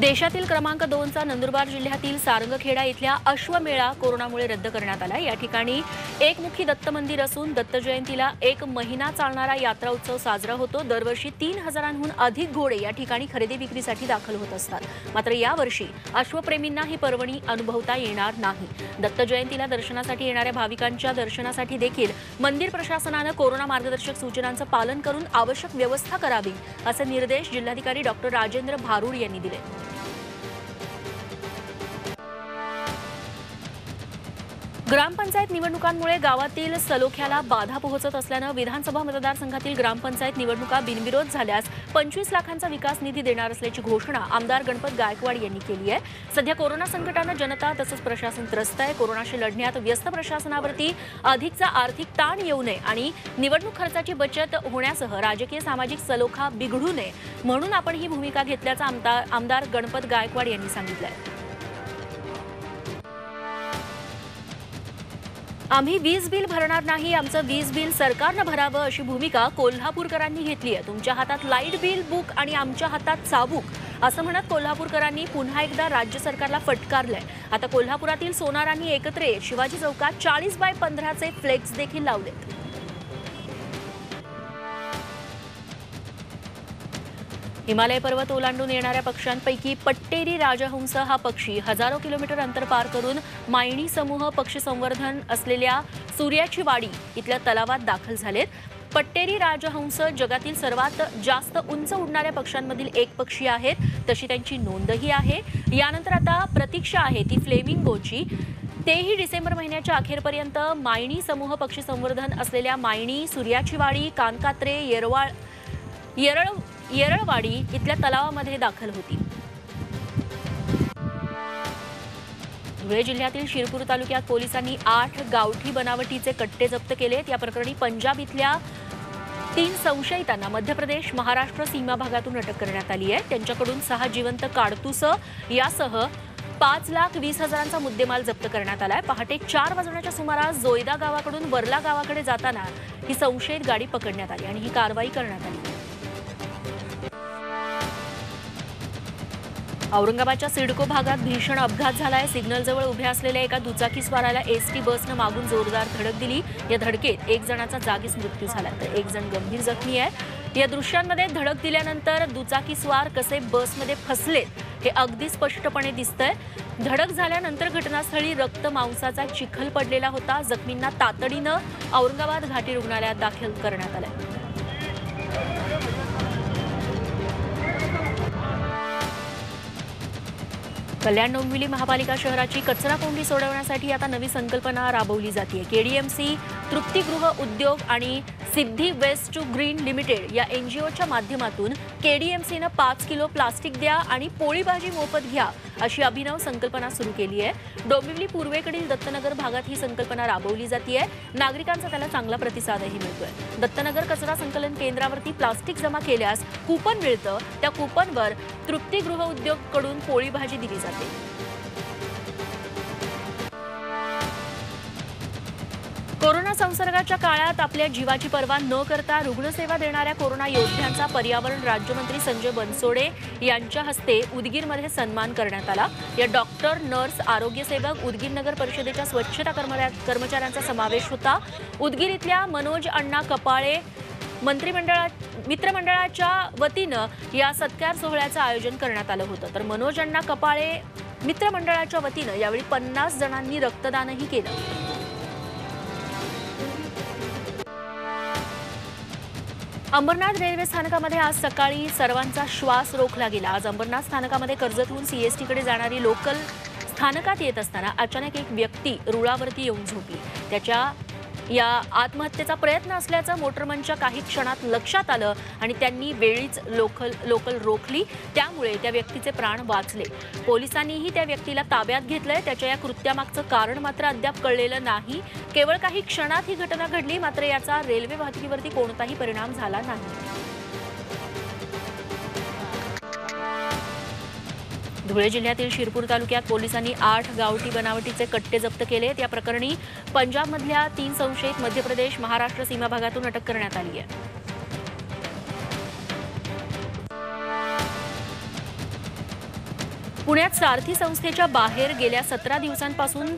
देशातील क्रमांक 2चा नंदुरबार जिल्ह्यातील सारंगखेडा इथल्या अश्वमेळा कोरोनामुळे रद्द करण्यात आला। या ठिकाणी एकमुखी दत्त मंदिर असून दत्त जयंतीला एक महिना चालणारा यात्रा उत्सव साजरा होतो। दरवर्षी 3000हून अधिक घोडे या ठिकाणी खरेदी विक्रीसाठी दाखल होत असतात। मात्र यावर्षी अश्वप्रेमींना ही पर्वणी अनुभवता येणार नाही। दत्त जयंतीला दर्शनासाठी येणाऱ्या भाविकांच्या दर्शनासाठी देखील मंदिर प्रशासनाने कोरोना मार्गदर्शक सूचनांचे पालन करून आवश्यक व्यवस्था करावी असे निर्देश जिल्हाधिकारी डॉ राजेन्द्र भारूळ यांनी दिले। ग्रामपंचायत निवडणुकांमुळे गावातील सलोख्याला बाधा पोहोचत असल्याने विधानसभा मतदारसंघातील ग्रामपंचायत निवडणुका बिनविरोध झाल्यास 25 लाखांचा विकास निधी देणार असल्याची घोषणा आमदार गणपत गायकवाड यांनी केली आहे। सध्या कोरोना संकटाने जनता तसेच प्रशासन त्रस्त आहे। कोरोनाशी लढण्यात व्यस्त प्रशासनावरती अधिकचा आर्थिक ताण येऊ नये आणि निवडणूक खर्चाची बचत होण्यासह राजकीय सामाजिक सलोखा बिघडू नये म्हणून आपण ही भूमिका घेतल्याचा आमदार गणपत गायकवाड यांनी सांगितलं। आम्ही वीज बिल भरणार नाही, आमचं वीज बिल सरकारने भरावं अशी भूमिका कोल्हापूरकरांनी घेतली आहे। तुमच्या हातात लाईट बिल बुक आणि आमच्या हातात चाबूक असं म्हणत कोल्हापूरकरांनी पुन्हा एकदा राज्य सरकारला फटकारलंय। आता कोल्हापुरातील सोनारांनी एकत्र येत शिवाजी चौकात 40x15चे फ्लेक्स देखील लावलेत। हिमालय पर्वत ओलांडून येणाऱ्या पक्ष्यांपैकी पट्टेरी राजहंस हा पक्षी हजारो किलोमीटर अंतर पार करून मैनी समूह पक्षी संवर्धन असलेल्या सूर्याची वाडी इथल्या तलावात दाखल झालेत। पट्टेरी राजहंस जगातील सर्वात जास्त उंच उडणाऱ्या पक्ष्यांमधील एक पक्षी आहेत, तशी त्यांची नोंदही आहे। यानंतर आता प्रतीक्षा आहे ती फ्लेमिंगोची। तेही डिसेंबर महिन्याच्या अखेरपर्यंत मैनी समूह पक्षी संवर्धन असलेल्या मैनी, सूर्याची वाडी, कानकात्रे, येरळवाडी इथल्या तलावामध्ये दाखल होती। धुळे जिल्ह्यातील शिरपूर तालुक्यात पोलिसांनी 8 गावठी बनावटीचे कट्टे जप्त केलेत। या प्रकरणी पंजाब इथल्या 3 संशयितांना मध्य प्रदेश महाराष्ट्र सीमा भागातून अटक करण्यात आली आहे। त्यांच्याकडून 6 जिवंत काडतुसं यासह 5,20,000चा मुद्देमाल जप्त करण्यात आलाय। पहाटे 4 वाजण्याच्या सुमारास जोयदा गावाकडून वरला गावाकडे जाताना ही संशयित गाडी पकडण्यात आली आणि ही कारवाई करण्यात आली। औरंगाबादच्या सिडको भागात भीषण अपघात झालाय। सिग्नलजवळ उभ्या असलेल्या एका दुचाकीस्वाराला एसटी बसने मागून जोरदार धडक दिली। या धडकेत एक जणाचा जागीच मृत्यू झाला तर एक जण गंभीर जखमी आहे। या दृश्यांमध्ये धडक दिल्यानंतर दुचाकीस्वार कसे बसमध्ये फसलेत हे अगदी स्पष्टपणे दिसतंय। धडक झाल्यानंतर घटनास्थळी रक्त मांसाचा चिखल पडलेला होता। जखमींना तातडीने औरंगाबाद घाटी रुग्णालयात दाखल करण्यात आलं। कल्याण डोंबिवली महापालिका शहराची कचरा कोंडी सोडवण्यासाठी आता नवी संकल्पना राबवली जाते। केडीएमसी, तृप्ती गृह उद्योग आणि Siddhi waste to green limited या एनजीओच्या माध्यमातून केडीएमसीने 5 किलो प्लास्टिक द्या आणि पोळीभाजी मोफत घ्या अशी अभिनव संकल्पना सुरू केली आहे। डोंबिवली पूर्वेकडील दत्तनगर भागात ही संकल्पना राबवली जाते आहे। नागरिकांचा त्याला चांगला प्रतिसादही मिळतोय। दत्तनगर कचरा संकलन केंद्रावरती प्लास्टिक जमा केल्यास कूपन मिळतं। त्या कूपनवर तृप्ती गृह उद्योगकडून पोळीभाजी दिली जाते। कोरोना संसर्गाच्या काळात आपल्या जीवाची पर्वा न करता रुग्णसेवा देणाऱ्या कोरोना योद्ध्यांचा पर्यावरण राज्यमंत्री संजय बनसोड़े यांच्या हस्ते उदगीरमध्ये सन्मान करण्यात आला। या डॉक्टर, नर्स, आरोग्य सेवक, उदगीर नगर परिषदेच्या स्वच्छता कर्मचाऱ्यांचा समावेश होता। उदगीर इथल्या मनोज अण्णा कपाळे मित्रमंडळाच्या वतीनं या सत्कार सोहळ्याचं आयोजन करण्यात आलं होतं। तर मनोज अण्णा कपाळे मित्रमंडळाच्या वतीनं यावेळी 50 जणांनी रक्तदानही केलं। अंबरनाथ रेल्वे स्थानकामध्ये आज सकाळी सर्वांचा श्वास रोखला गेला। आज अंबरनाथ स्थानकामध्ये कर्जतहून सीएसटीकडे जाणारी लोकल स्थानकात येत असताना अचानक एक व्यक्ती रुळावरती येऊन झोपली। या आत्महत्येचा प्रयत्न असल्याचं मोटरमनच्या काही क्षणात लक्षात आलं आणि त्यांनी वेळीच लोकल रोखली। त्यामुळे त्या व्यक्तीचे प्राण वाचले। पोलिसांनीही त्या व्यक्तीला ताब्यात घेतलंय। त्याच्या या कृत्यामागचं कारण मात्र अद्याप कळलेलं नाही। केवळ काही क्षणात ही घटना घडली, मात्र याचा रेल्वे वाहतुकीवरती कोणताही परिणाम झाला नाही। धुळे जिल्ह्यातील शिरपूर तालुक्यात पोलिसांनी 8 गावठी बनावटीचे कट्टे जप्त केलेत। या प्रकरणी पंजाबमधल्या 3 संशयित मध्य प्रदेश महाराष्ट्र सीमा भागातून अटक करण्यात आली आहे। पुण्यात सारथी संस्थेच्या बाहेर गेल्या 17 दिवसांपासून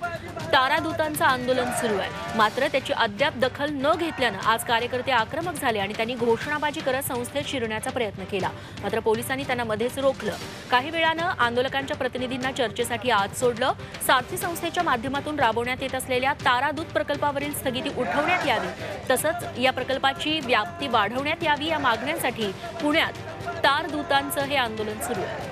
तारादूतांचं आंदोलन सुरू आहे, मात्र त्याची अद्याप दखल न घेतल्यानं आज कार्यकर्ते आक्रमक झाले आणि त्यांनी घोषणाबाजी करत संस्थेत शिरण्याचा प्रयत्न केला, मात्र पोलिसांनी त्यांना मध्येच रोखलं। काही वेळानं आंदोलकांच्या प्रतिनिधींना चर्चेसाठी आत सोडलं। सारथी संस्थेच्या माध्यमातून राबवण्यात येत असलेल्या तारादूत प्रकल्पावरील स्थगिती उठवण्यात यावी, तसंच या प्रकल्पाची व्याप्ती वाढवण्यात यावी या मागण्यांसाठी पुण्यात तारदूतांचं हे आंदोलन सुरू आहे।